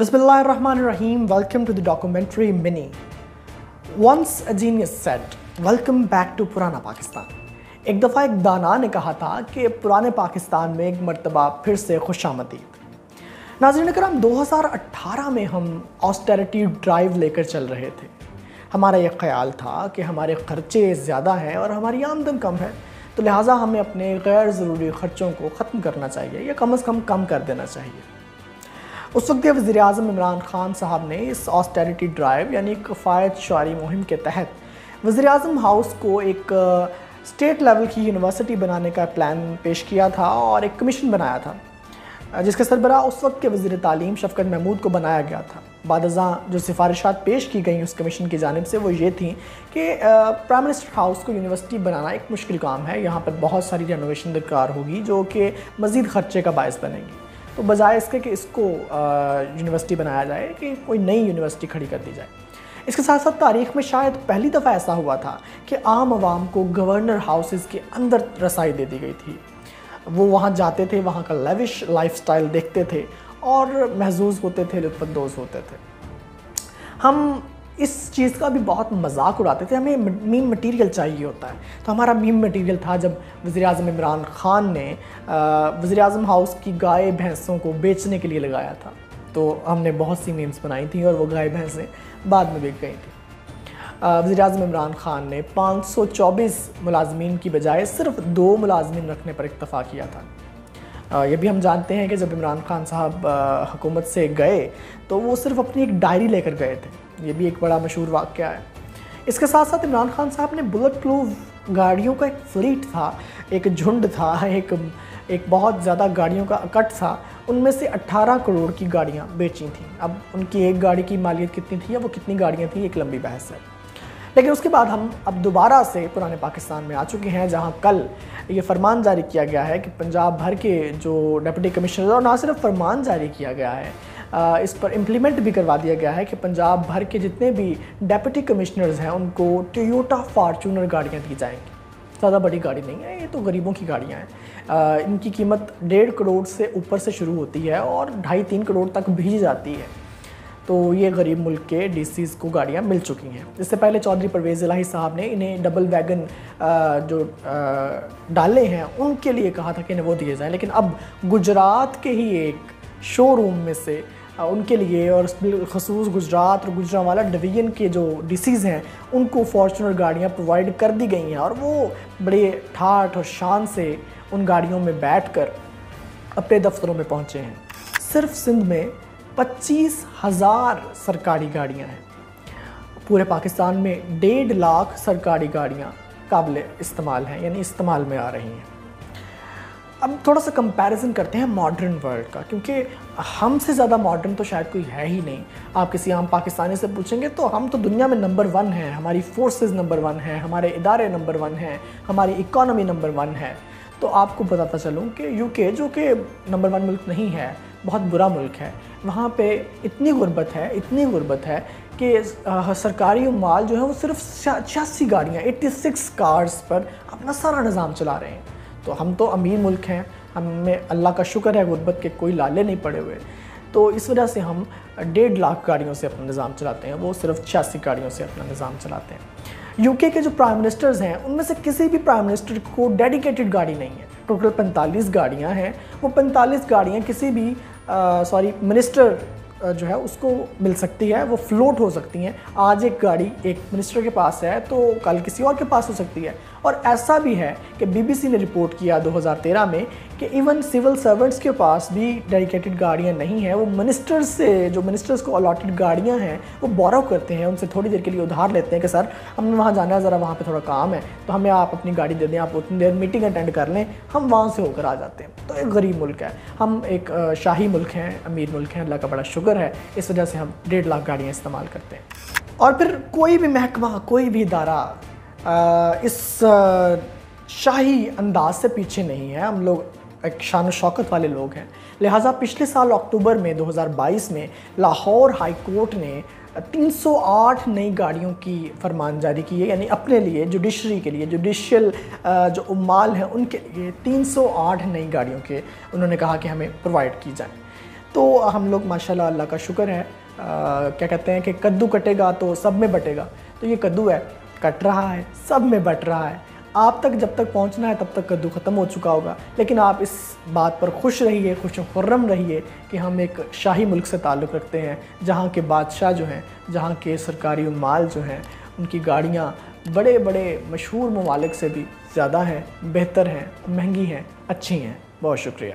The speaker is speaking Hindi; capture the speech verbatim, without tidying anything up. Bismillahirrahmanirrahim. Welcome to the documentary Mini. Once a genius said, "Welcome back to पुराना पाकिस्तान." एक दफ़ा एक दाना ने कहा था कि पुराने पाकिस्तान में एक मरतबा फिर से खुशामदीद। नाज़रीन कराम, दो हज़ार अठारह में हम ऑस्टेरिटी ड्राइव लेकर चल रहे थे। हमारा ये ख्याल था कि हमारे खर्चे ज़्यादा हैं और हमारी आमदन कम है, तो लिहाजा हमें अपने गैर ज़रूरी ख़र्चों को ख़त्म करना चाहिए या कम अज़ कम कम कर देना चाहिए। उस वक्त वज़ीर-ए-आज़म इमरान खान साहब ने इस ऑस्टेरिटी ड्राइव यानी किफ़ायत शारी मुहिम के तहत वज़ीर-ए-आज़म हाउस को एक स्टेट लेवल की यूनिवर्सिटी बनाने का प्लान पेश किया था और एक कमीशन बनाया था, जिसका सरबराह उस वक्त के वज़ीर तालीम शफकत महमूद को बनाया गया था। बादज़ा जो सिफारिशात पेश की गई उस कमीशन की जानिब से वो ये थी कि प्राइम मिनिस्टर हाउस को यूनिवर्सिटी बनाना एक मुश्किल काम है, यहाँ पर बहुत सारी रेनोवेशन दरकार होगी जो कि मज़ीद ख़र्चे का बायस बनेगी, तो बजाय इसके कि इसको यूनिवर्सिटी बनाया जाए कि कोई नई यूनिवर्सिटी खड़ी कर दी जाए। इसके साथ साथ तारीख़ में शायद पहली दफ़ा ऐसा हुआ था कि आम आवाम को गवर्नर हाउसेज़ के अंदर रसाई दे दी गई थी। वो वहाँ जाते थे, वहाँ का लेविश लाइफस्टाइल देखते थे और महजूज़ होते थे, लुत्फ़अंदोज़ होते थे। हम इस चीज़ का भी बहुत मजाक उड़ाते थे, हमें मीम मटीरियल चाहिए होता है, तो हमारा मीम मटीरियल था जब वज़ीर-ए-आज़म इमरान ख़ान ने वज़ीर-ए-आज़म हाउस की गाय भैंसों को बेचने के लिए लगाया था, तो हमने बहुत सी मीम्स बनाई थी और वो गाय भैंसें बाद में बिक गई थी। वज़ीर-ए-आज़म इमरान ख़ान ने पाँच सौ चौबीस मुलाजमीन की बजाय सिर्फ दो मुलाजमीन रखने पर इत्तफ़ा किया था। ये भी हम जानते हैं कि जब इमरान खान साहब हुकूमत से गए तो वो सिर्फ अपनी एक डायरी लेकर गए थे, ये भी एक बड़ा मशहूर वाक़या है। इसके साथ साथ इमरान खान साहब ने बुलेट प्रूफ गाड़ियों का एक फ्लीट था, एक झुंड था, एक एक बहुत ज़्यादा गाड़ियों का इकट्ठ था, उनमें से अठारह करोड़ की गाड़ियाँ बेची थीं। अब उनकी एक गाड़ी की मालियत कितनी थी या वो कितनी गाड़ियाँ थी, एक लंबी बहस है। लेकिन उसके बाद हम अब दोबारा से पुराने पाकिस्तान में आ चुके हैं, जहां कल ये फरमान जारी किया गया है कि पंजाब भर के जो डिप्टी कमिश्नर, और ना सिर्फ फरमान जारी किया गया है, इस पर इम्प्लीमेंट भी करवा दिया गया है कि पंजाब भर के जितने भी डिप्टी कमिश्नर्स हैं उनको टोयोटा फॉर्चूनर गाड़ियाँ दी जाएंगी। ज़्यादा बड़ी गाड़ी नहीं है, ये तो गरीबों की गाड़ियाँ हैं। इनकी कीमत डेढ़ करोड़ से ऊपर से शुरू होती है और ढाई तीन करोड़ तक भी जाती है, तो ये गरीब मुल्क के डीसीज़ को गाड़ियाँ मिल चुकी हैं। इससे पहले चौधरी परवेज़ इलाही साहब ने इन्हें डबल वैगन जो डाले हैं उनके लिए कहा था कि इन्हें वो दिए जाएँ, लेकिन अब गुजरात के ही एक शोरूम में से उनके लिए और ख़ुसूस गुजरात और गुजरांवाला डिवीज़न के जो डीसीज़ हैं उनको फॉर्चुनर गाड़ियाँ प्रोवाइड कर दी गई हैं, और वो बड़े ठाठ और शान से उन गाड़ियों में बैठ कर अपने दफ्तरों में पहुँचे हैं। सिर्फ सिंध में पच्चीस हज़ार सरकारी गाड़ियाँ हैं, पूरे पाकिस्तान में डेढ़ लाख सरकारी गाड़ियाँ काबिल इस्तेमाल हैं, यानी इस्तेमाल में आ रही हैं। अब थोड़ा सा कंपैरिजन करते हैं मॉडर्न वर्ल्ड का, क्योंकि हमसे ज़्यादा मॉडर्न तो शायद कोई है ही नहीं। आप किसी आम पाकिस्तानी से पूछेंगे तो हम तो दुनिया में नंबर वन हैं, हमारी फोर्सेस नंबर वन हैं, हमारे इदारे नंबर वन हैं, हमारी इकॉनमी नंबर वन है। तो आपको बताता चलूँ कि यूके, जो कि नंबर वन मुल्क नहीं है, बहुत बुरा मुल्क है, वहाँ पे इतनी गुर्बत है, इतनी गुर्बत है कि सरकारी माल जो है वो सिर्फ छियासी गाड़ियाँ छियासी कार्स पर अपना सारा निज़ाम चला रहे हैं। तो हम तो अमीर मुल्क हैं, हमें अल्लाह का शुक्र है गुर्बत के कोई लाले नहीं पड़े हुए, तो इस वजह से हम डेढ़ लाख गाड़ियों से अपना निज़ाम चलाते हैं, वो सिर्फ छियासी गाड़ियों से अपना निज़ाम चलाते हैं। यूके के जो प्राइम मिनिस्टर्स हैं उनमें से किसी भी प्राइम मिनिस्टर को डेडिकेटेड गाड़ी नहीं है, टोटल पैंतालीस गाड़ियाँ हैं। वो पैंतालीस गाड़ियाँ किसी भी सॉरी मिनिस्टर जो है उसको मिल सकती है, वो फ्लोट हो सकती हैं। आज एक गाड़ी एक मिनिस्टर के पास है तो कल किसी और के पास हो सकती है, और ऐसा भी है कि बीबीसी ने रिपोर्ट किया दो हज़ार तेरह में कि इवन सिविल सर्वेंट्स के पास भी डेडिकेटेड गाड़ियां नहीं हैं, वो मिनिस्टर्स से जो मिनिस्टर्स को अलॉटेड गाड़ियां हैं वो बोरो करते हैं, उनसे थोड़ी देर के लिए उधार लेते हैं कि सर हमने वहाँ जाना है, ज़रा वहाँ पर थोड़ा काम है, तो हमें आप अपनी गाड़ी दे दें, आप उतनी देर मीटिंग अटेंड कर लें, हम वहाँ से होकर आ जाते हैं। तो एक गरीब मुल्क है, हम एक शाही मुल्क हैं, अमीर मुल्क हैं, अल्लाह का बड़ा शुक्र है, इस वजह से हम डेढ़ लाख गाड़ियाँ इस्तेमाल करते हैं। और फिर कोई भी महकमा, कोई भी इदारा इस शाही अंदाज से पीछे नहीं है। हम लोग एक शान और शौकत वाले लोग हैं, लिहाजा पिछले साल अक्टूबर में दो हज़ार बाईस में लाहौर हाई कोर्ट ने तीन सौ आठ नई गाड़ियों की फरमान जारी की है, यानी अपने लिए जुडिशरी के लिए, जुडिशियल जो उम्माल हैं उनके लिए तीन सौ आठ नई गाड़ियों के उन्होंने कहा कि हमें प्रोवाइड की जाए। तो हम लोग माशाल्लाह अल्लाह का शुक्र है, आ, क्या कहते हैं कि कद्दू कटेगा तो सब में बटेगा। तो ये कद्दू है, कट रहा है, सब में बट रहा है। आप तक जब तक पहुंचना है तब तक कद्दू ख़त्म हो चुका होगा, लेकिन आप इस बात पर खुश रहिए, खुश खुर्रम रहिए कि हम एक शाही मुल्क से ताल्लुक़ रखते हैं, जहाँ के बादशाह जो हैं, जहाँ के सरकारी माल जो हैं, उनकी गाड़ियाँ बड़े बड़े मशहूर ममालिक से भी ज़्यादा हैं, बेहतर हैं, महंगी हैं, अच्छी हैं। बहुत शुक्रिया।